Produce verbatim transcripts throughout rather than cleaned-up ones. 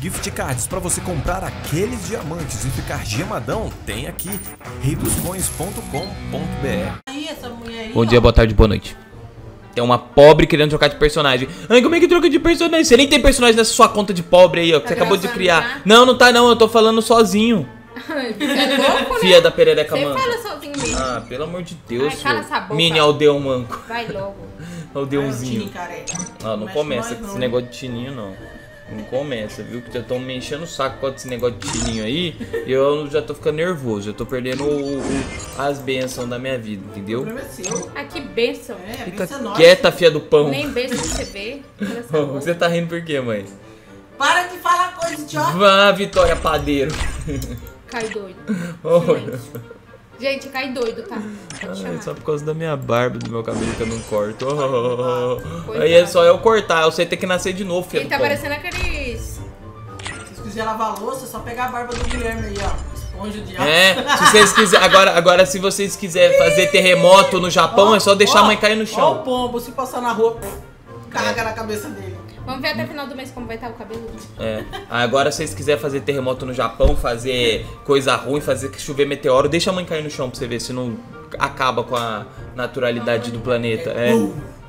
gift cards para você comprar aqueles diamantes e ficar gemadão, tem aqui reidoscoins ponto com ponto br. Bom dia, boa tarde, boa noite. Tem uma pobre querendo trocar de personagem. Ai, como é que troca de personagem? Você nem tem personagem nessa sua conta de pobre aí, ó, que você acabou de criar. Não, não tá não, eu tô falando sozinho. Fia da perereca, mano. Você fala sozinho mesmo. Ah, pelo amor de Deus, mini aldeão manco. Vai logo. Aldeãozinho. Ah, não começa com esse negócio de tininho, não. Não começa, viu? Que já estão me enchendo o saco com esse negócio de tininho aí. E eu já tô ficando nervoso. Eu tô perdendo o, o, as bênçãos da minha vida, entendeu? Ah, que bênção. É, fica bênção quieta, nossa. Fia do pão. Nem bênção você vê. Você tá rindo por quê, mãe? Para de falar coisa de óbvio. Vá, Vitória Padeiro. Cai doido. Oh. Gente, cai doido, tá? Ah, é só por causa da minha barba, do meu cabelo que eu não corto. Oh. Aí é só eu cortar, eu sei ter que nascer de novo, filho. Ele tá parecendo aqueles... Se vocês quiserem lavar louça, é só pegar a barba do Guilherme aí, ó. Esponja de água. É, se vocês quiserem... Agora, agora, se vocês quiserem fazer terremoto no Japão, oh, é só deixar oh, a mãe cair no chão. Ó o pombo, se passar na rua, caga é. na cabeça dele. Vamos ver até o final do mês como vai estar o cabelo. É. Agora, se vocês quiserem fazer terremoto no Japão, fazer coisa ruim, fazer chover meteoro, deixa a mãe cair no chão pra você ver se não acaba com a naturalidade do planeta.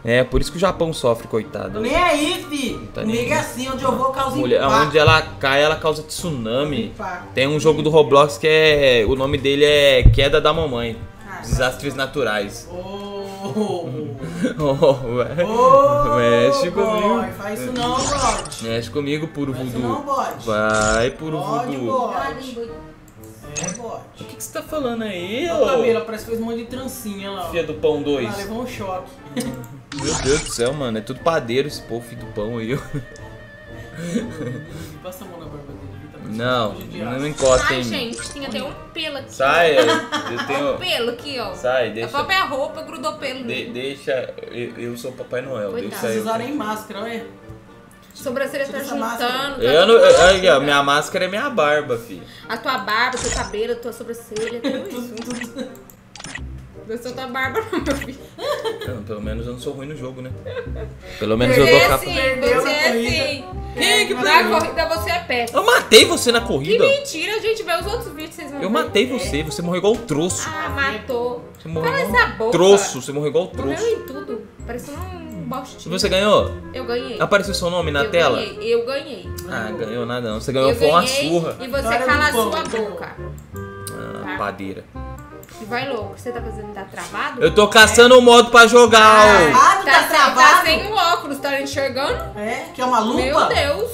É. É, por isso que o Japão sofre, coitado. Nem aí, fi. Tá comigo assim, onde eu vou causa mulher, impacto. Onde ela cai, ela causa tsunami. Tem um jogo do Roblox que é... O nome dele é Queda da Mamãe. Desastres naturais. Oh. Oh, é. Oh, mexe comigo. Boy, faz isso não, bode. Mexe comigo, puro voodoo. Não, bode. Vai, puro voodoo. É, bode. O que, que você tá falando aí? Ô, Camila, parece que fez um monte de trancinha lá. Filha do pão dois. Ah, levou um choque. Meu Deus do céu, mano. É tudo padeiro esse povo, filho do pão aí. Passa a mão na barba dele. Não, não encosta em mim. Ai, gente, tinha até um pelo aqui. Sai, eu, eu tenho... um pelo aqui, ó. Sai, deixa... A própria roupa grudou pelo. De, deixa... Eu, eu sou o Papai Noel. Coitado. Deixa eu... Vocês usarem máscara, olha. Sobrancelha tá juntando. Eu não... Olha, minha máscara é minha barba, filha. A tua barba, teu cabelo, tua sobrancelha, tudo isso. Gostou da barba, não, meu filho? Não, pelo menos eu não sou ruim no jogo, né? Pelo menos eu, eu dou capa. Você é sim. É, que na corrida você é péssimo. Eu matei você na corrida. Que mentira, gente. Vê os outros vídeos, vocês vão Eu ver. matei você. Você morreu igual o troço. Ah, matou. Você morreu Fala igual essa boca. Troço. Você morreu igual o troço. Morreu em tudo. Pareceu um bostinho. Você ganhou? Eu ganhei. Apareceu seu nome na eu tela? Ganhei. Eu ganhei. Ah, não ganhou nada não. Você ganhou, eu foi uma surra. E você Cara, cala a sua boca. Ah, tá? Padeira. Vai louco, você tá fazendo, tá travado? Eu tô caçando o é. um modo pra jogar. Ah, tá, tá travado? Tá sem o óculos, tá enxergando? É, que é uma lupa? Meu Deus.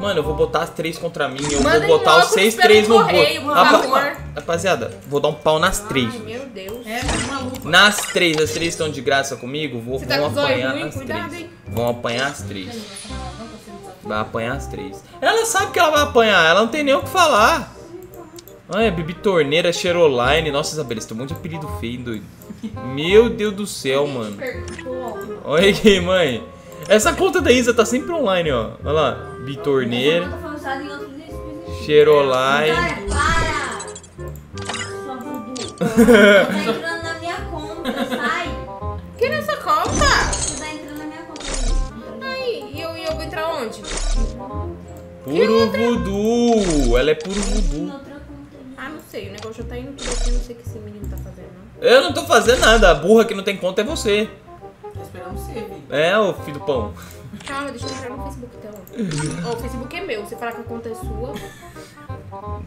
Mano, eu vou botar as três contra mim. Eu Manda vou botar os seis, três no correio, por favor. Rapaziada, vou dar um pau nas Ai, três. Meu Deus. É, mas uma lupa. Nas três, as três estão de graça comigo. Vou, você vão tá apanhar ruim, as cuidado, três. Hein? Vão apanhar as três. Vai apanhar as três. Ela sabe que ela vai apanhar, ela não tem nem o que falar. Ah, é Bibi Torneira, Cheroline. Nossa, Isabela, eles têm um monte de apelido feio, doido. Meu Deus do céu, mano. Olha aqui, mãe. Essa conta da Isa tá sempre online, ó. Olha lá. Bibi Torneira, Cheroline. Para! Você tá entrando na minha conta, sai. Que nessa conta? Você tá entrando na minha conta. Ai, e eu, eu vou entrar onde? Puro voodoo. Ela é puro voodoo. Não sei, o negócio já tá indo tudo aqui, não sei o que esse menino tá fazendo. Eu não tô fazendo nada, a burra que não tem conta é você. Tô esperando você, filho. É, ô filho do pão. Calma, deixa eu entrar no Facebook então. Ó, o Facebook é meu, você falar que a conta é sua.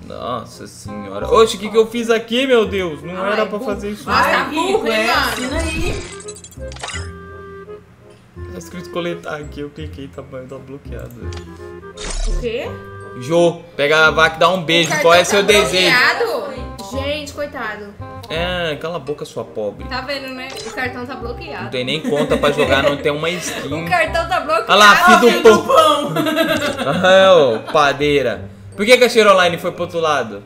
Nossa senhora. Oxe, o que que eu fiz aqui, meu Deus? Não Ai, era pra burra. fazer isso. Nossa, tá burra, hein, mano? Aí. Tá escrito coletar aqui, eu cliquei, tá, tá bloqueado. O quê? Jô, pega a vaca e dá um beijo. Qual é seu desejo? Gente, coitado. É, cala a boca, sua pobre. Tá vendo, né? O cartão tá bloqueado. Não tem nem conta pra jogar, não tem uma skin. O cartão tá bloqueado. Olha lá, filho do pão. Ah, ô, padeira. Por que que a Cheroline foi pro outro lado?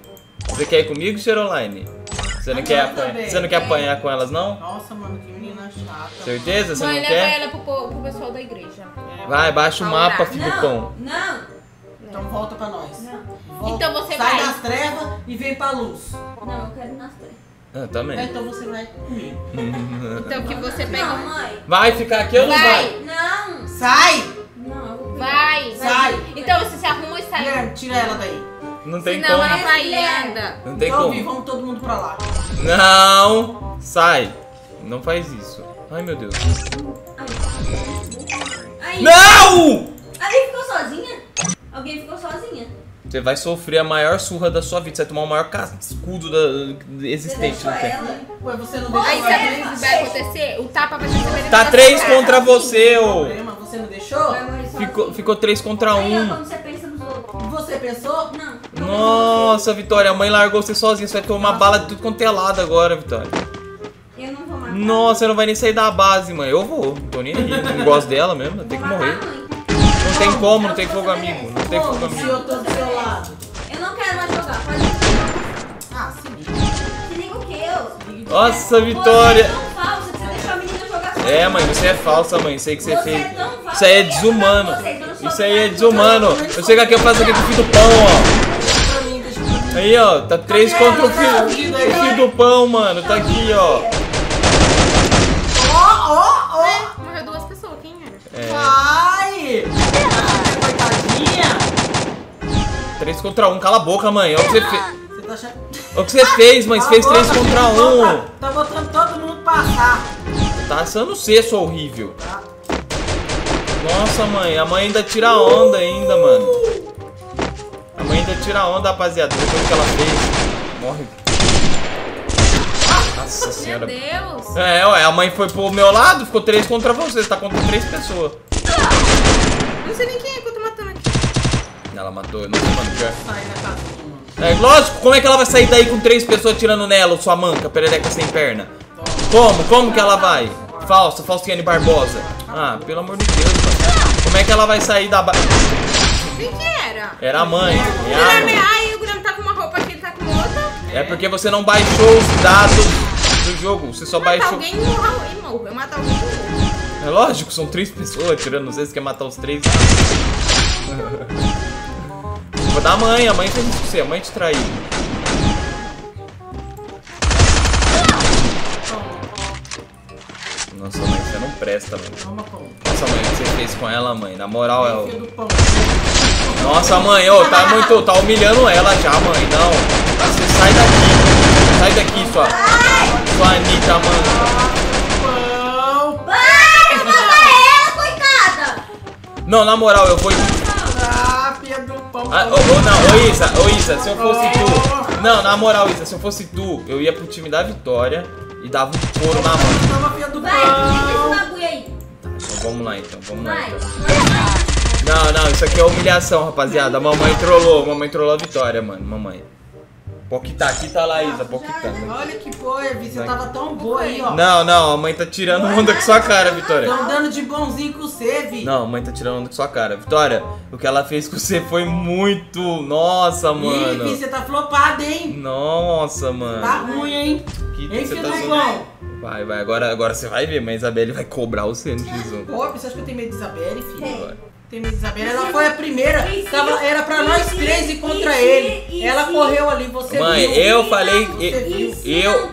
Você quer ir comigo, Cheroline? Você não, quer, apanha... Você não quer apanhar com elas, não? Nossa, mano, que menina chata. Certeza? Você não quer? Mãe, leva ela pro, pro pessoal da igreja. Vai, baixa o mapa, filho do pão. Não, não. Então volta pra nós. Volta. Então você Sai vai. Sai das trevas e vem pra luz. Não, eu quero ir nas trevas. Ah, também. Então você vai comigo. Então que você pega. Não, mãe. Vai ficar aqui ou não vai? Não. Sai. Não. Vai. Sai. Então você se arruma e sai. Tira ela daí. Não tem Senão como. Senão ela vai e anda. Não tem Calvi, como. Vamos todo mundo pra lá. Não. Sai. Não faz isso. Ai, meu Deus. Ai. Não! Alguém ficou sozinha? Alguém ficou sozinha. Você vai sofrer a maior surra da sua vida. Você vai tomar o maior cascudo da existente. Você ela. Ué, você não deixou. Aí sabe o que vai acontecer? O tapa vai ser. Tá três contra você, ô. Você não deixou? Ficou, ficou três contra um. Como você pensa nos outros? Você pensou? Não. Nossa, Vitória, a mãe largou você sozinha. Você vai tomar bala de tudo quanto é lado agora, Vitória. Eu não vou matar. Nossa, você não vai nem sair da base, mãe. Eu vou. Tô nem aí. Não gosto dela mesmo. Tem que morrer. Não tem como, não tem fogo amigo. Não tem fogo amigo. Eu tô do seu lado. Eu não quero mais jogar. Pode jogar. Ah, se liga. Se liga o que eu? Nossa, Vitória. Você é tão falsa que você deixou a menina jogar sozinha. É, mãe, você é falsa, mãe. Sei que você é feio. Isso aí é desumano. Isso aí é desumano. Eu chego aqui, eu faço aqui com o filho do pão, ó. Aí, ó. Tá três contra o filho, o filho do pão, mano. Tá aqui, ó. Ó, ó, ó. Morreu duas pessoas, quem era? Vai! três contra um, cala a boca, mãe. Olha o que você fez. Tá achando... Olha o que você fez, mãe. Você fez três contra um. Tá, tá botando todo mundo passar. Tá assando o cesso horrível. Tá. Nossa, mãe. A mãe ainda tira onda ainda, mano. A mãe ainda tira onda, rapaziada. Depois que ela fez. Morre. Nossa senhora. Meu Deus. É, ué, a mãe foi pro meu lado, ficou três contra você. Você tá contra três pessoas. Não sei nem quem é. Ela matou, eu não sei, mano, pior. É lógico, como é que ela vai sair daí com três pessoas atirando nela, sua manca, perereca sem perna? Como? Como que ela vai? Falsa, Faustiane Barbosa. Ah, pelo amor de Deus, mano. Como é que ela vai sair da ba... Quem que era? Era a mãe. Ai, o Guilherme tá com uma roupa aqui, ele tá com outra. É porque você não baixou os dados do jogo, você só baixou... Alguém morreu, eu mato alguém. É lógico, são três pessoas atirando, vocês querem matar os três. Da mãe, a mãe fez isso com você, a mãe te traiu. Nossa, mãe, você não presta, mãe. Nossa, mãe, o que você fez com ela, mãe? Na moral, é o... Nossa, mãe, ó, tá muito... Tá humilhando ela já, mãe, não. Você sai daqui. Sai daqui, sua... Sua Anitta, mano. Para, mata ela, coitada. Não, na moral, eu vou... Ah, oh, oh, não, ô oh, Isa, ô oh, Isa, se eu fosse tu. Não, na moral, Isa, se eu fosse tu, eu ia pro time da Vitória e dava um couro na mão. Vai, então, vamos lá então, vamos lá então. Não, não, isso aqui é humilhação, rapaziada. A mamãe trollou, a mamãe trollou a Vitória, mano, mamãe. Poquitá, aqui tá lá, Isa, Poquitá. Olha que foi, você tava tão boa aí, ó. Não, não, a mãe tá tirando onda com sua cara, Vitória. Tão dando de bonzinho com você, Vi. Não, a mãe tá tirando onda com sua cara. Vitória, o que ela fez com você foi muito... Nossa, mano. Ih, Vi, você tá flopada, hein? Nossa, mano. Tá ruim, hein? Que Ei, você tá sendo... Vai, vai, agora, agora você vai ver, mas a Isabelle vai cobrar você no X um. Pobre, você acha que eu tenho medo de Isabelle, filho? Tem medo de Isabelle, ela foi a primeira, tava, era pra nós três e contra ele. Ela correu ali, você Mãe, viu. eu falei... Eu,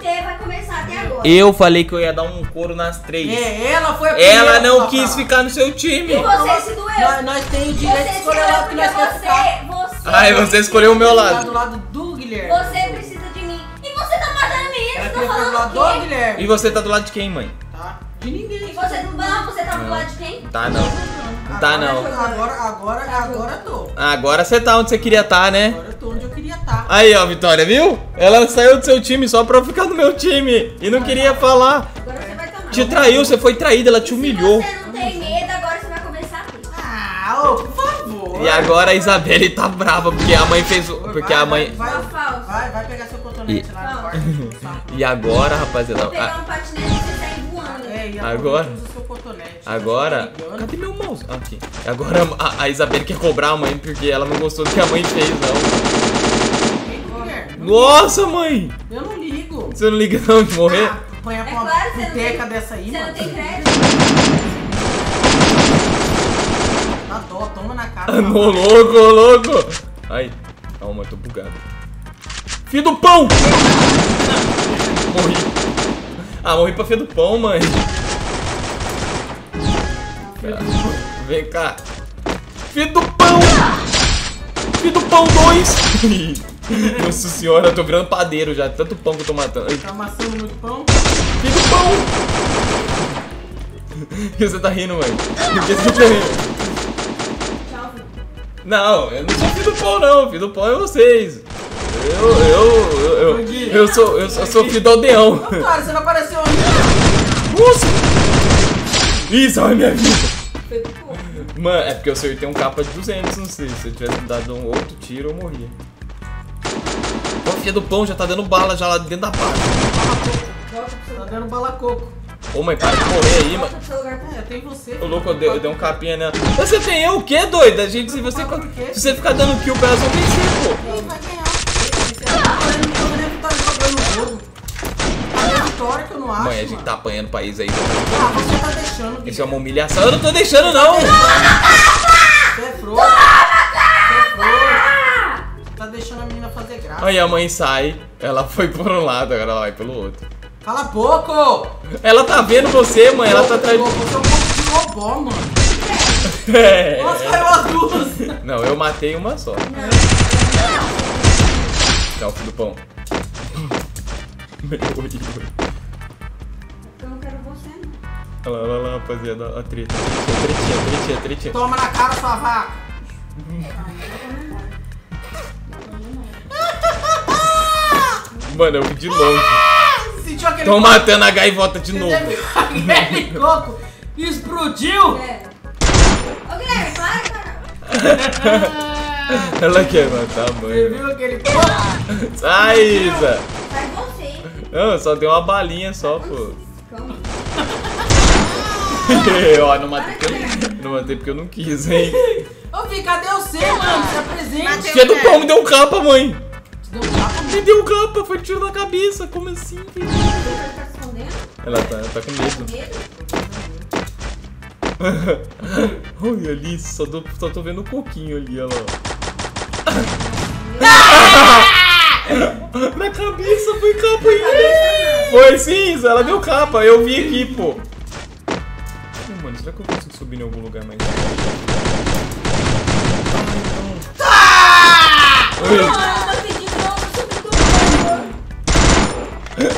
eu, eu falei que eu ia dar um couro nas três. É, ela foi a primeira. Ela não papai. quis ficar no seu time. E você se doeu. Nós, nós temos direito de escolher o lado que nós queremos ficar. Você, Ai, você escolheu o meu lado. Do lado do Guilherme. Você precisa de mim. E você tá matando a minha, você tá falando do lado do Guilherme. E você tá do lado de quem, mãe? Tá. De ninguém. E você não, você tá do lado de quem? Tá, não. Não tá não. Agora, agora, agora tô. Agora você tá onde você queria estar, tá, né? Agora eu tô onde eu queria estar. Tá. Aí, ó, Vitória, viu? Ela saiu do seu time só pra ficar no meu time. E não queria falar. Agora você vai tomar. Te traiu, você foi traída, ela te humilhou. Se você não tem medo, agora você vai começar a rir. Ah, ô, por favor. E agora a Isabelle tá brava, porque a mãe fez... Porque vai, a mãe... Vai, vai, vai, vai pegar seu cotonete e... lá na porta. E agora, rapaziada... Vou pegar um patinete e você sair voando. É, e agora... Agora, cadê meu mouse? Aqui. Agora a, a Isabelle quer cobrar a mãe porque ela não gostou do que a mãe fez, não. Nossa, mãe! Eu não ligo. Você não liga não de morrer? Ah, põe a boteca dessa aí, mano. Você não tem crédito. Dá dó, toma na cara. Ô, louco, ô, louco. Ai, calma, eu tô bugado. Filho do pão! Morri. Ah, morri pra filho do pão, mãe. Vem cá. Filho do pão! Filho do pão, dois. Nossa senhora, eu tô virando padeiro já. Tanto pão que eu tô matando. Ai. Tá amassando muito pão? Fica pão! E você tá rindo, mano. Por que você tá rindo? Não, eu não sou filho do pão, não. Filho do pão é vocês. Eu, eu, eu, eu, eu, eu sou, eu sou filho do aldeão. Cara, você não apareceu onde? Nossa! Ih, salve minha vida. Mano, é porque eu acertei um capa de duzentos, não sei. Se eu tivesse dado um outro tiro, eu morria. Ó, filha do pão já tá dando bala já lá dentro da bala. Tá dando bala coco. Ô, mãe, para de correr aí, mano. É, tem você. Ô, louco, eu dei, eu dei um capinha nela. Você tem eu o quê, doida? Gente, se você, se você ficar dando kill pra ela, só tem cinco. Vai ganhar. Que eu não acho, mãe, a gente tá apanhando o país aí. Ah, você tá deixando. Isso é uma humilhação. Eu não tô deixando, não. Você é frouxo. Você tá deixando a menina fazer graça. Aí a mãe sai. Ela foi por um lado, agora ela vai pelo outro. Fala pouco. Ela tá vendo você, mãe. Ela tá atrás de você. Você é um pouco de robô, mano. É. Nossa, caiu as duas. Não, eu matei uma só. Tchau, filho do pão. Meu Deus. Olha lá, olha lá, rapaziada, a treta. Tretinha, tretinha, tretinha. Toma na cara, sua vaca! Mano, eu vi de longe. Tô matando a gaivota de novo. Aquele coco explodiu! Ô, Guilherme, para, cara! Ela quer matar a mãe. Você viu aquele coco? Sai, Isa! Sai você! Não, só deu uma balinha só, pô. Ó, não matei, eu, não matei porque eu não quis, hein? Ô, Fih, cadê o C, mano? Se apresente. Filha do pão, me deu um capa, mãe. Te deu um capa? Me deu um capa, foi tiro na cabeça. Como assim, filho? Ela tá, ela tá com medo. Olha ali, só tô, só tô vendo um pouquinho ali, olha lá. Na cabeça foi capa, hein? Foi sim, ela deu capa, eu vi aqui, pô. Mano, será que eu consigo subir em algum lugar mais? Ah, não.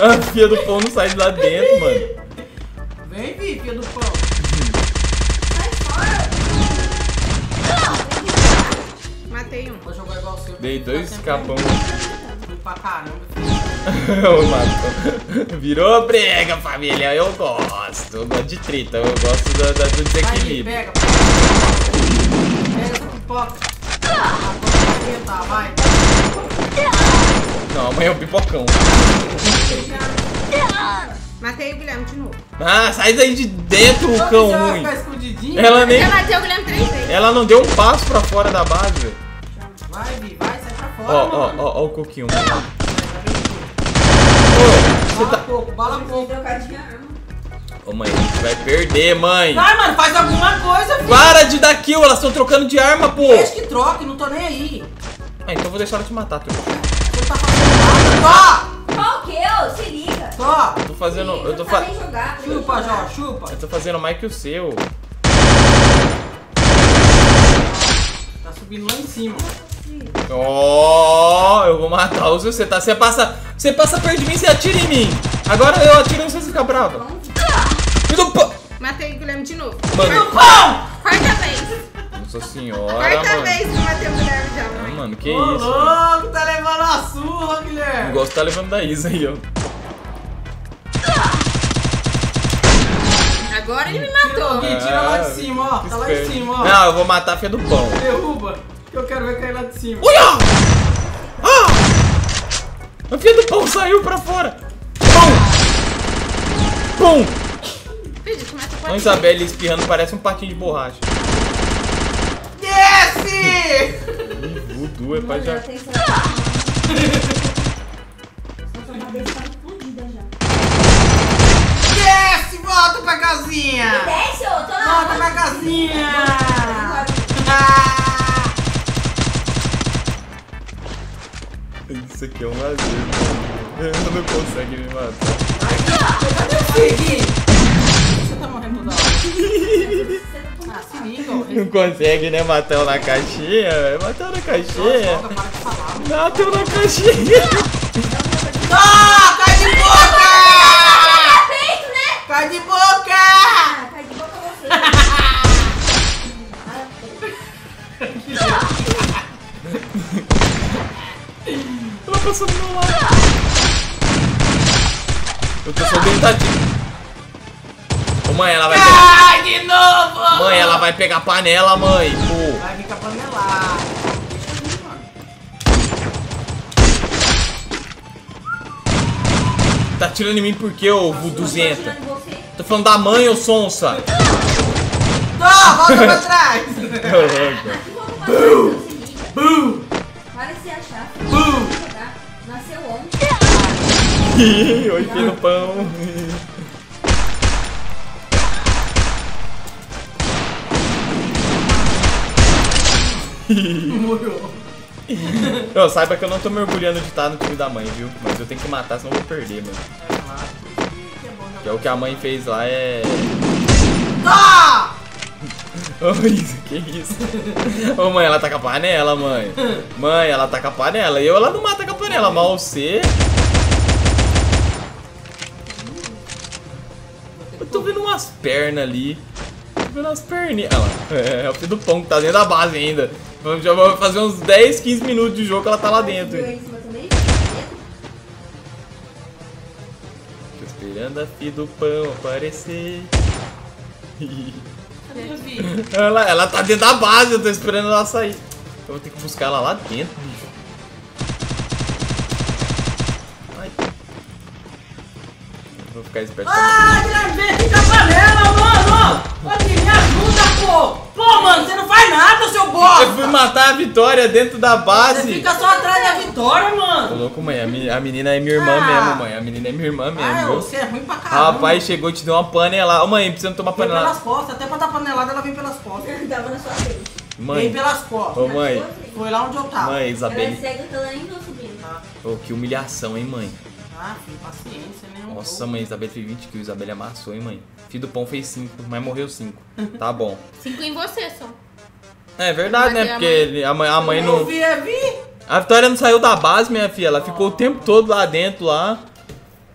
A filha do pão não sai de lá dentro, mano. Vem, filha do pão. Sai fora. Matei um. Vou jogar igual o seu. Dei dois capão. Fui pra caramba. Virou brega, família. Eu gosto. Eu gosto de treta. Eu gosto da, da, do desequilíbrio. Vai, pega. Pega essa pipoca. Agora vai. Não, amanhã é um pipocão. Matei o Guilherme de novo. Ah, sai daí de dentro, o cão ruim. Ela nem. Ela não deu um passo pra fora da base. Vai, Vi, vai, sai pra fora. Ó, ó, ó, ó, o coquinho. Ô, bala tá... pouco, bala pouco. Ô, mãe, a gente vai perder, mãe. Vai, mano, faz alguma coisa, filho. Para de dar kill, elas estão trocando de arma, pô. Deixa que troque, não tô nem aí. Ah, então vou deixar ela te matar, tu. Você tá fazendo nada, tô! Qual que eu? Se liga. Tô. Eu tô fazendo... Liga, eu tô fa... jogar, chupa, Jó, chupa. Eu tô fazendo mais que o seu. Tá subindo lá em cima. Ó, oh, eu vou matar os você, tá? Você passa, você passa perto de mim, você atira em mim. Agora eu atiro em você, você fica brava. Ah! Matei o Guilherme de novo. Mano, pão! Quarta vez. Nossa senhora. Quarta mano. vez que matei o Guilherme já, mãe. Ah, mano, que Ô, isso? Ô, louco, tá levando a surra, Guilherme. O gosto tá levando da Isa aí, ó. Agora ele me matou. Tira, tira lá de cima, ó. Tá lá em cima, ó. Não, eu vou matar a filha do pão. Derruba. Eu quero ver cair lá de cima. Olha! Ah! A filha do pão saiu pra fora. Pum! Pum! A Isabelle espirrando parece um patinho de borracha. Desce! Vudu é pra já. Desce! Volta pra casinha! Desce, eu tô na Volta pra casinha! Ah! Isso aqui é um lazer. Ela não consegue me matar. Ai, cadê o Fig? Você tá morrendo da hora. Ah, se liga, ó. Não consegue, né? Matão na caixinha, velho. Matão na caixinha. Matão na caixinha. Ah, cai de boca! Cai de boca! Cai de boca você. Ela passou do meu lado. Eu tô só tentativo. Ô mãe, ela vai pegar. Ai, de novo! Mãe, ela vai pegar panela, mãe. Pô. Vai ficar panelada. Deixa eu ver, mano. Tá tirando em mim por quê, ô vuduzenta? Tô falando da mãe, ô sonsa. Tô, volta pra trás. Bum! Bum! Para de se achar. Bum! Nasceu ontem. Ih, oi, filho do pão. Morreu. Não, saiba que eu não tô me orgulhando de estar no time da mãe, viu? Mas eu tenho que matar, senão eu vou perder, mano. É, claro. Que é bom, que é o que a mãe fez lá é... Ah! Ô, isso, que isso? Ô, mãe, ela tá com a panela, mãe. Mãe, ela tá com a panela. E eu, ela não mata com a panela, mal você... Tô vendo umas pernas ali. Tô vendo umas perninhas. Ah lá, é, é o filho do pão que tá dentro da base ainda. Já vou fazer uns dez, quinze minutos de jogo que ela tá lá dentro. Tô esperando a filha do pão aparecer. Ela, ela tá dentro da base, eu tô esperando ela sair. Eu vou ter que buscar ela lá dentro, bicho. Vou ficar esperto. Ah, Guilherme, fica a panela, mano! Aqui, me ajuda, pô! Pô, mano, você não faz nada, seu bosta! Eu fui matar a Vitória dentro da base! Você fica só atrás da Vitória, mano! Tô louco, mãe, a menina é minha irmã ah. mesmo, mãe. A menina é minha irmã mesmo. Ah, você é ruim pra caramba. Rapaz, chegou e te deu uma panelada. Ô, mãe, precisa tomar panelada. Vem pelas costas, até pra dar panelada ela vem pelas costas. Dava na sua frente. Mãe. Vem pelas costas. Ô, mãe. Foi lá onde eu tava. Mãe, Isabel. Ela é cega, que ela ainda subindo. Tá. Ô, que humilhação, hein, mãe? Ah, filho, paciência, né? Nossa, mãe, Isabel fez vinte quilos, Isabel amassou, hein, mãe? Filho do pão fez cinco, mas morreu cinco. Tá bom. cinco em você, só. É verdade, né? Porque ele, a mãe, a mãe não... Vi, vi. A Vitória não saiu da base, minha filha. Ela oh. ficou o tempo todo lá dentro, lá.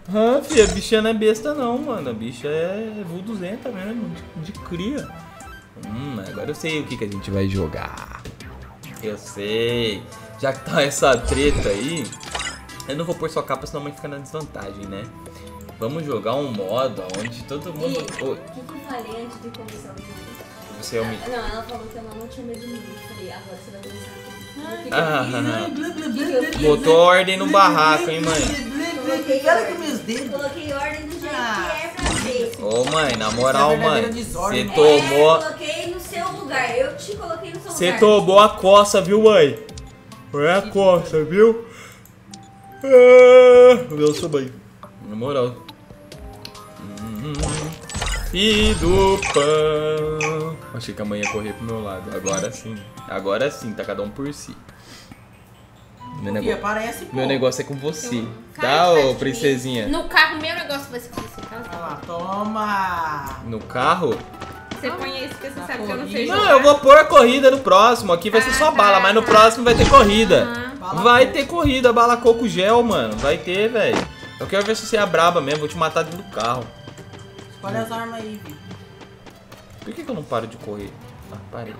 Ah, filha, a bichinha não é besta, não, mano. A bicha é vuduzenta mesmo, de, de cria. Hum, agora eu sei o que, que a gente vai jogar. Eu sei. Já que tá essa treta aí... Eu não vou pôr sua capa, senão a mãe fica na desvantagem, né? Vamos jogar um modo onde todo mundo... O que, oh. que eu falei antes de começar o vídeo? Você é o... Ah, não, ela falou que ela não tinha medo de mim. Eu falei, agora você vai começar a... Ah, botou ordem no barraco, hein, mãe? Coloquei ordem, coloquei ordem do jeito ah. que é pra ver. Ô, oh, mãe, na moral, mãe, você tomou... É, eu coloquei no seu lugar, eu te coloquei no seu cê lugar. Você tomou a coça, viu, mãe? Foi a coça, viu? Eu sou bem. Na moral. Hum, e do pão. Achei que a mãe ia correr pro meu lado. Agora sim. Agora sim, tá cada um por si. Meu, nego... aparece, meu negócio é com você. Eu... Tá, ô princesinha? No carro, meu negócio vai ser com você. Tá? Ah, toma! No carro? Você põe isso porque você sabe que eu não sei jogar. Não, eu vou pôr a corrida no próximo. Aqui vai ah, ser só tá, bala, mas no tá. próximo vai ter corrida. Uhum. Bala vai coco. ter corrida, bala coco gel, mano. Vai ter, velho. Eu quero ver se você é braba mesmo. Vou te matar dentro do carro. Escolhe hum. as armas aí, Vitor. Por que, que eu não paro de correr? Ah, parei.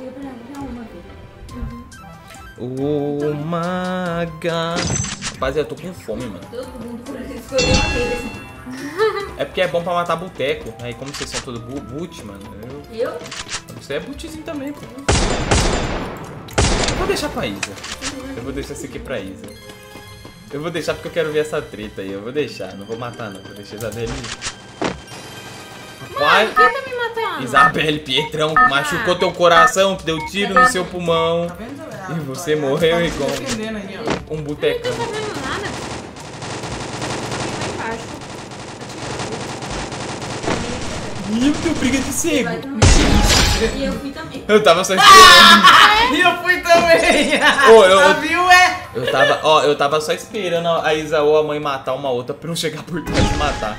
Uhum. Oh my God. Rapaziada, eu tô com fome, mano. Todo mundo escolheu aquele. É porque é bom pra matar boteco. Aí, como vocês são todos boot, mano. Eu? Eu? Você é bootzinho também, pô. Eu vou deixar pra Isa. Eu vou deixar isso aqui pra Isa. Eu vou deixar porque eu quero ver essa treta aí. Eu vou deixar, não vou matar não. Vou deixar a Isabelle. Pai, quem tá me matando? Isabelle, Pietrão, ah. machucou teu coração, deu tiro no seu pulmão. Tá vendo? Ah, e você tá morreu tá igual um, um botecão. Eu não tô fazendo nada. Vai embaixo. Ih, que briga de cego. E eu fui também. Eu tava só esperando. Ah, e eu fui também. Oh, eu, eu, viu, é? Eu tava, ó, eu tava só esperando a Isa ou a mãe matar uma outra pra não chegar por trás de matar.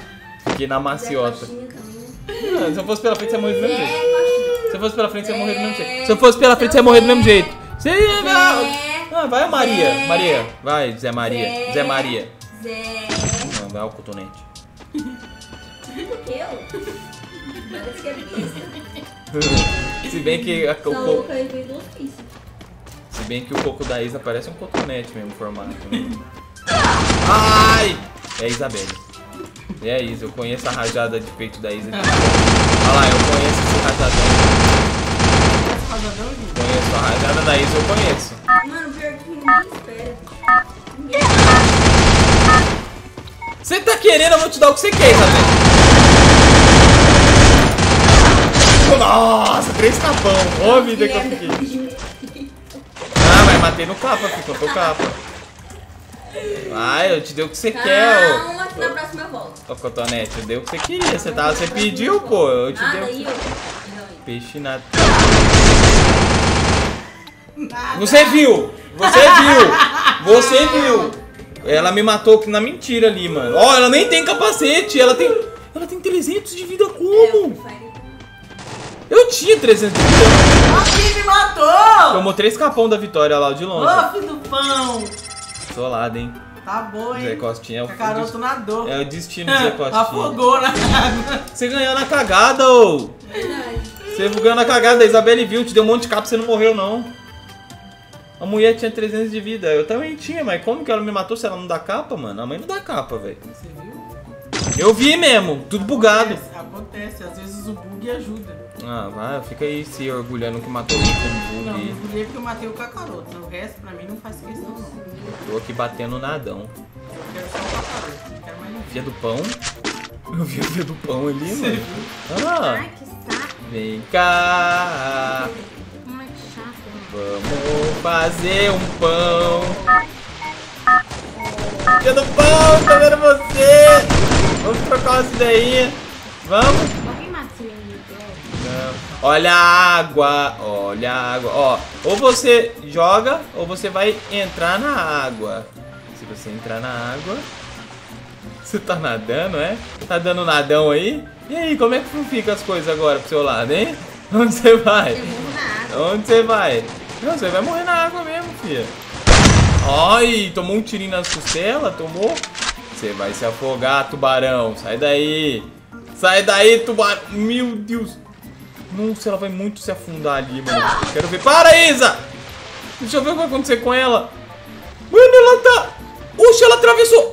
Fiquei na maciota. Não, se eu fosse pela frente, a mãe não fez. Se eu fosse pela frente, você ia morrer do mesmo jeito. Se eu fosse pela frente, você ia morrer do mesmo jeito. Você ia... Ah, vai, Maria. Zé. Maria. Vai, Zé Maria. Zé, Zé Maria. Zé. Não, vai o cotonete. Eu? Nada de cabeça. Se bem que... A, o co... Se bem que o coco da Isa parece um cotonete mesmo, formado. Ai! É a Isabelle. É a Isa. Eu conheço a rajada de peito da Isa. Olha lá, eu conheço esse rajadão. Rajadão? Conheço a rajada da Isa, eu conheço. Mano, pior que ninguém espera. Você tá querendo, eu vou te dar o que você quer, Isabelle. Nossa, três capão. Ó a vida que eu fiquei. Ah, mas matei no capa, ficou no capa. Vai, eu te dei o que você quer, ó. Calma, que na próxima eu volto. Ô, cotonete, eu dei o que você queria. Você, tava, você pediu, pô. Eu te dei o que... Peixe na... Você viu! Você viu! Você viu! Ela me matou na mentira ali, mano. Ó, oh, ela nem tem capacete. Ela tem... Ela tem trezentos de vida como? Eu tinha trezentos de vida. Nossa, me matou! Tomou três capão da vitória lá, de longe. Ô, filho do pão! Solado, hein? Tá bom, hein? Zé Costinha é o... Caroto nadou. É o destino do Zé Costinha. Afogou na água. Você ganhou na cagada, ô! Verdade. Você ganhou na cagada. A Isabelle viu, te deu um monte de capa, você não morreu, não. A mulher tinha trezentos de vida, eu também tinha, mas como que ela me matou se ela não dá capa, mano? A mãe não dá capa, velho. Você viu? Eu vi mesmo, tudo bugado. Acontece, às vezes o bug ajuda. Ah, vai, fica aí se orgulhando que matou o bug. Não, eu orgulhei porque eu matei o cacaroto, o resto pra mim não faz questão, não. Tô aqui batendo nadão. Eu quero só o cacaroto, não quero mais ninguém. Via do pão? Eu vi a via do pão ali, você mano. Viu? Ah, ai, que saco. Vem cá. Vamos fazer um pão. Dia do pão, tô vendo você. Vamos trocar uma ideinha. Vamos? Não. Olha a água, olha a água. Ó, ou você joga ou você vai entrar na água. Se você entrar na água... Você tá nadando, é? Tá dando nadão aí? E aí, como é que fica as coisas agora pro seu lado, hein? Onde você vai? Eu morro na água. Onde você vai? Não, você vai morrer na água mesmo, filha. Ai, tomou um tirinho nas costelas, tomou. Você vai se afogar, tubarão. Sai daí. Sai daí, tubarão. Meu Deus. Nossa, ela vai muito se afundar ali, mano. Quero ver. Para, Isa. Deixa eu ver o que vai acontecer com ela. Mano, ela tá... Oxe, ela atravessou.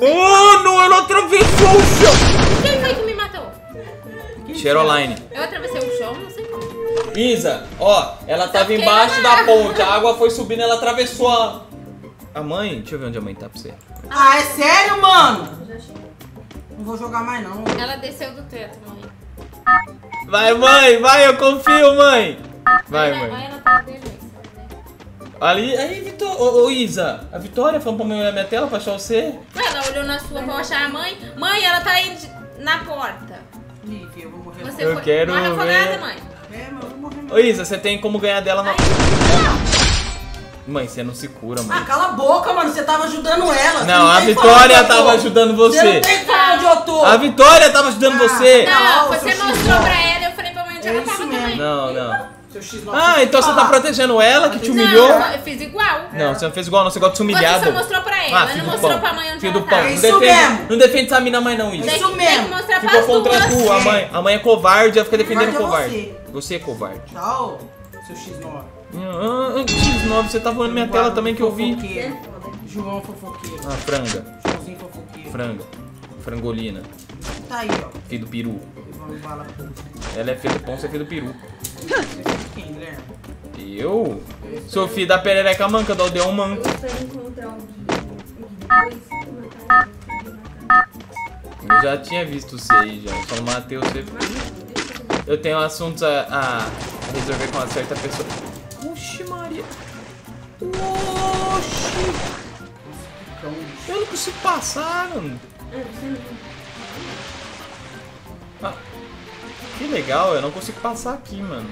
Mano, ela atravessou o chão. Quem foi que me matou? Cheroline. Eu atravessei o chão, não sei como. Isa, ó, ela tava embaixo da ponte, a água foi subindo, ela atravessou a... A mãe? Deixa eu ver onde a mãe tá pra você. Ah, é sério, mano? Não vou jogar mais, não. Ela desceu do teto, mãe. Vai, mãe, vai, eu confio, mãe. Vai, mãe. Ela tá ali, aí, Vitor, ô, ô Isa, a Vitória falou pra mim olhar minha tela pra achar você? Ela olhou na sua pra achar a mãe. Mãe, ela tá indo na porta. Lívia, eu vou morrer. Você eu foi, quero morre afogada, mãe. É, mas eu vou morrer mesmo. Ô Isa, você tem como ganhar dela na... Ai, não. Mãe, você não se cura, mãe. Ah, cala a boca, mano, você tava ajudando ela. Não, a Vitória tava ajudando você. Você não tem como onde eu tô. A Vitória tava ajudando você. Não, você mostrou pra ela, eu falei pra mãe onde ela tava também. Não, não. Ah, então você tá protegendo ela que te humilhou? Não, eu fiz igual. Não, você não fez igual, não. Você gosta de se humilhar. Você só mostrou pra ela, ah, não mostrou pra mãe onde ela tá. Não defende, não defende essa mina, mãe, não, isso. Isso mesmo. Tem que mostrar pra ficou contra a tua, a mãe. A mãe é covarde, ela fica defendendo o covarde. Você. Você é covarde. Tchau, seu X nove. Ah, X nove, você tá voando minha tela também que eu vi. João fofoqueiro. Ah, franga. Joãozinho fofoqueiro. Franga. Frangolina. Tá aí, ó. Filho do peru. Ela é filho do pão, você é filho do peru. Eu? Sou filho da perereca manca, da aldeão manca. Eu já tinha visto você aí, já. Só matei você. Eu tenho assuntos a, a resolver com uma certa pessoa. Oxi, Maria. Oxi. Eu não consigo passar, mano. Ah, que legal, eu não consigo passar aqui, mano.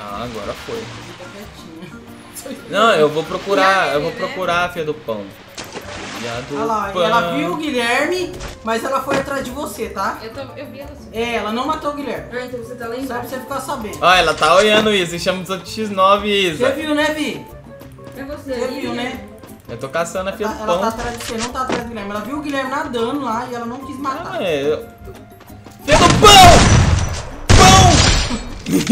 Ah, agora foi. Não, eu vou procurar, eu vou procurar a filha do pão. Olha lá, e ela viu o Guilherme, mas ela foi atrás de você, tá? Eu, tô, eu vi ela. É, ela não matou o Guilherme. Ah, então você tá lá embaixo. Só pra você ficar sabendo. Ó, ah, ela tá olhando isso, chama os outros xis nove, Isa. Você viu, né, Vi? É você. Você viu, né? Eu tô caçando a fio do pão. Ela tá atrás de você, não tá atrás do Guilherme. Ela viu o Guilherme nadando lá e ela não quis matar. Ah, é. Eu... Fio do pão! Pão!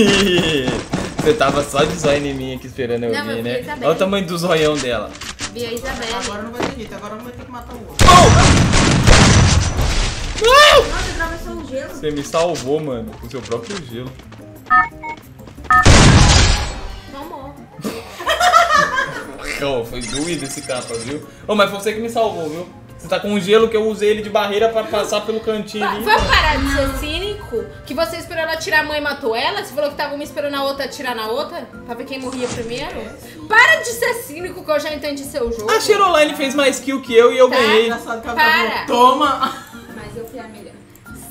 Você tava só de zóio em mim aqui esperando eu não, vir, né? Isabel. Olha o tamanho do zoião dela. E a Isabel. Agora não vai ter jeito, agora não vai ter que matar o outro. Oh! Oh! Nossa, atravessou um gelo. Você me salvou, mano, com o seu próprio gelo. Não morro. Oh, foi doído esse capa, viu? Oh, mas foi você que me salvou, viu? Você tá com um gelo que eu usei ele de barreira pra passar pelo cantinho. Vamos parar de ser cínico? Que você esperou ela atirar a mãe e matou ela? Você falou que tava uma esperando a outra atirar na outra? Pra ver quem morria primeiro? Para de ser cínico que eu já entendi seu jogo. A Cheroline fez mais kill que eu e eu tá. ganhei. Para! Toma! Mas eu fui a melhor.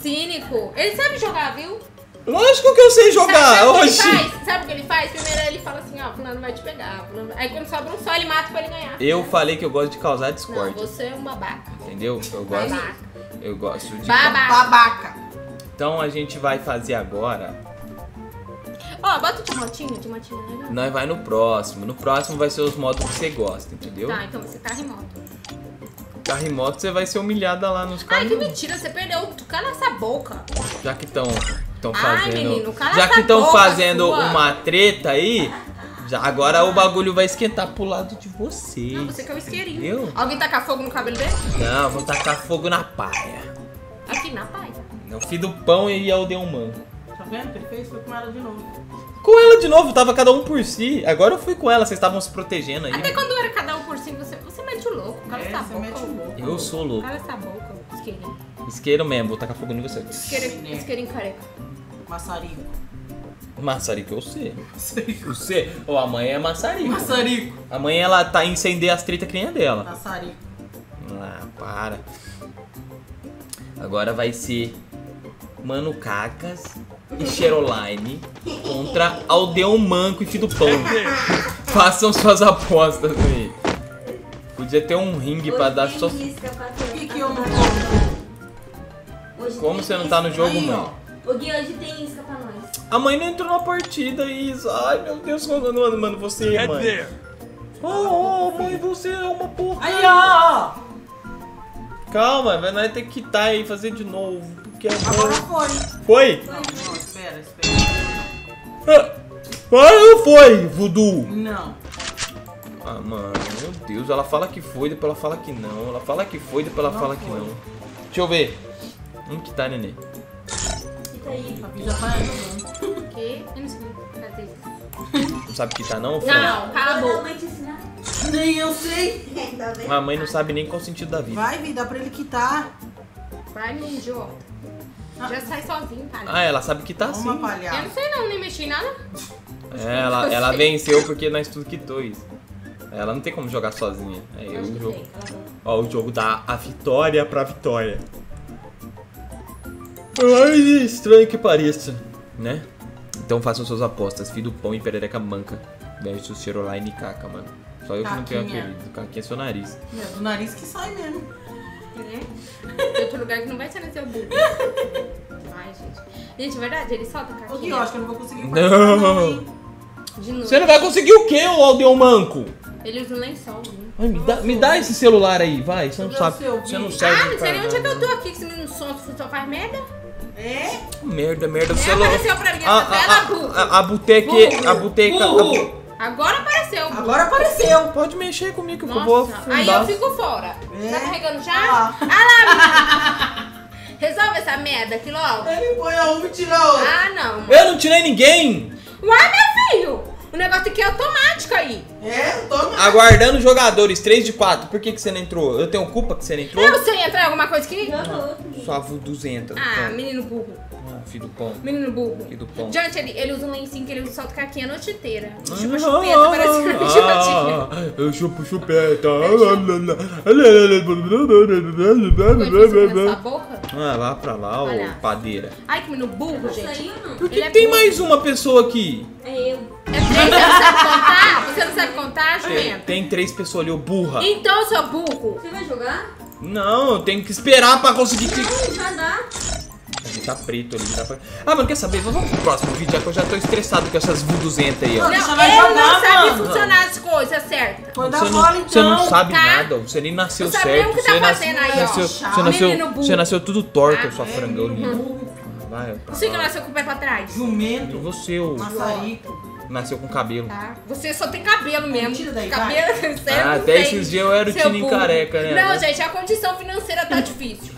Cínico! Ele sabe jogar, viu? Lógico que eu sei jogar, hoje. Sabe o que ele faz? Primeiro ele fala assim, ó, fulano vai te pegar. Fulano... Aí quando sobra um só, ele mata pra ele ganhar. Eu falei que eu gosto de causar discórdia. Não, você é um babaca. Entendeu? Eu gosto, babaca. Eu gosto de... Babaca. Babaca. Então a gente vai fazer agora... Ó, oh, bota o tomatinho, tomatinho, né? Nós vai no próximo. No próximo vai ser os motos que você gosta, entendeu? Tá, então você tá remoto. Carro e moto, você vai ser humilhada lá nos carros. Ai, que mentira, você perdeu. Cala essa boca. Já que estão... Tão fazendo, ai, menino, já que estão fazendo sua. uma treta aí, já, agora ah. o bagulho vai esquentar pro lado de vocês. Não, você que é o isqueirinho. Alguém tacar fogo no cabelo dele? Não, vão tacar fogo na paia. Aqui, na paia? Eu fiz do pão e eu dei um mango. Tá vendo? Ele fez, foi com ela de novo. Com ela de novo, tava cada um por si. Agora eu fui com ela, vocês estavam se protegendo aí. Até quando era cada um por si, você, você mete o louco. Cala essa boca. Eu sou louco. Cala essa boca, isqueirinho. Isqueiro mesmo, vou tacar fogo em você. Isqueirinho, isqueirinho careca. Maçarico. Maçarico, eu sei. Eu sei. Ou oh, a mãe é maçarico. Maçarico. A mãe ela tá incendeando as treta que nem é dela. Maçarico. Ah, para. Agora vai ser Mano Cacas e Cheroline contra Aldeão Manco e Fio do Pão. Façam suas apostas aí. Podia ter um ringue pra dar só. O que que eu não tô? Como você não tá no jogo, mano? O Gui, hoje tem isca pra nós. A mãe não entrou na partida, Isa. Ai, meu Deus, mano, mano você é mãe. Oh, oh, mãe, você é uma porra. Aí, ó. Calma, vai nós ter que quitar e fazer de novo. Porque agora foi. Foi? Não, não, espera, espera. Ah, foi, voodoo. Não. Ah, mano, meu Deus. Ela fala que foi, depois ela fala que não. Ela fala que foi, depois ela não fala foi. que não. Deixa eu ver. Vamos quitar, neném. Aí, já vai ajudando. O quê? Eu não sei fazer isso. Não sabe quitar não? Não, acabou. Nem eu sei. A mãe não sabe nem qual o sentido da vida. Vai, Vi, dá pra ele quitar. Vai, me idiota. Ah. Já sai sozinho, cara. Ah, ela sabe quitar sim. Uma eu não sei não, nem mexi em nada. É, ela, ela venceu porque nós tudo quitou isso. Ela não tem como jogar sozinha. É eu o jogo. Ó, o jogo dá a vitória pra vitória. Ai, estranho que pareça, né? Então façam suas apostas. Fio do Pão e Perereca Manca versus Cheroline e Caca, mano. Só eu que Caquinha. não tenho apelido. Caquinha é seu nariz. É do nariz que sai mesmo. É? Tem outro lugar que não vai sair no seu burro. Ai, gente. Gente, verdade, ele solta Caquinha. Ô, Gui, eu acho que eu não vou conseguir. Não! De novo. Você não vai conseguir o quê, ô Aldeão Manco? Ele usa o lençol. Ai, me, dá, me dá esse celular aí, vai. Você não sabe. Você não sabe. Ah, não sei nem onde é que eu tô aqui, que esse menino solta, você só faz merda. É? Merda, merda, o celular. Apareceu pra mim essa tela, a, a, a boteca, a boteca. A... Agora apareceu. Burro. Agora apareceu. Pode mexer comigo que eu vou afundar. Aí eu fico fora. É. Tá carregando já? Ah, ah lá, resolve essa merda aqui logo. Ele põe a um e tirou. Ah, não. Mano. Eu não tirei ninguém. Uai, meu filho. O negócio aqui é automático aí. É, automático. Aguardando jogadores, três de quatro. Por que, que você não entrou? Eu tenho culpa que você não entrou? Eu sei entrar em alguma coisa aqui? Não, não. Só duzentos. Ah, pão. menino burro. Ah, filho do pão. Menino burro. Filho do pão. Gente, ele, ele usa um lencinho que ele usa solta Caquinha a noite inteira. Ah, chupa chupeta, parece que não ah, ah, eu chupo chupeta. Essa boca? Ah, lá pra lá, ô padeira. Ai, que menino burro, gente. Por que tem mais uma pessoa aqui? É eu. É três anos a contar? você não sabe contar, Jumento? Tem, tem três pessoas ali, ô burra. Então, seu burro. Você vai jogar? Não, eu tenho que esperar pra conseguir... Não, já dá. Ele tá preto ali, tá preto. Ah, mano, quer saber? Vamos pro próximo vídeo, já que eu já tô estressado com essas duzentas aí, ó. Não, você vai jogar, não sabe mano. funcionar as coisas, certo? Manda você, bola, não, então. Você não sabe tá? nada, você nem nasceu não certo. Não sabe o que tá nasce, fazendo aí, nasceu, ó. Você nasceu, você nasceu tudo torto, ah, sua é, frangolina. Uhum. Vai, tá você que nasceu com o pé pra trás. Jumento. Você, o... Maçarico. Nasceu com cabelo. Tá. Você só tem cabelo mesmo. Tira daí, cabelo, sério, ah, até tem. Esses dias eu era o Tinin careca, né? Não, mas... gente, a condição financeira tá difícil.